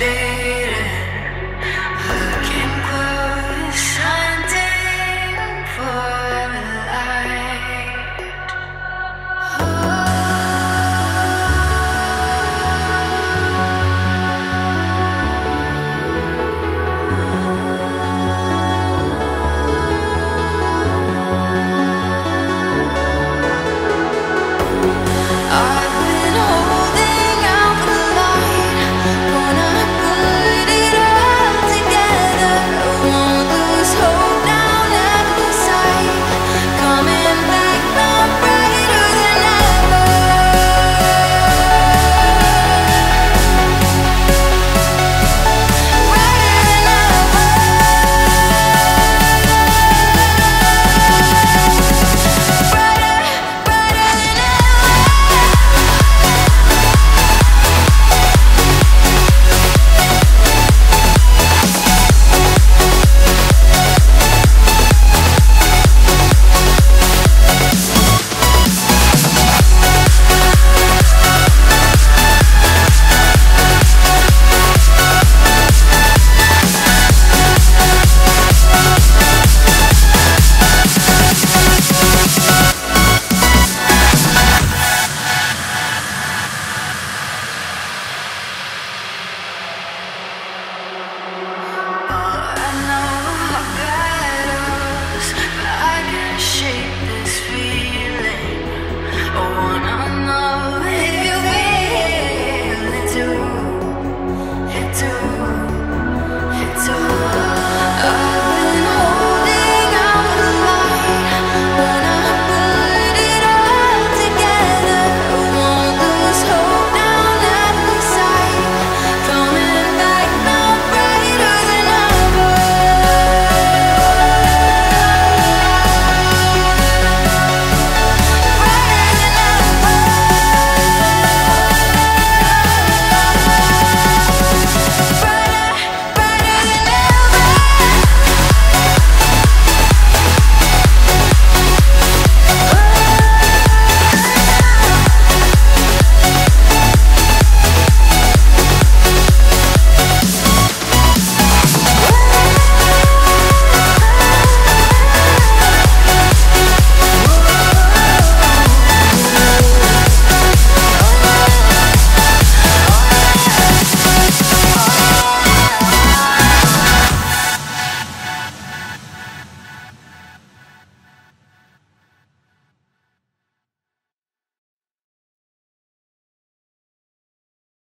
day.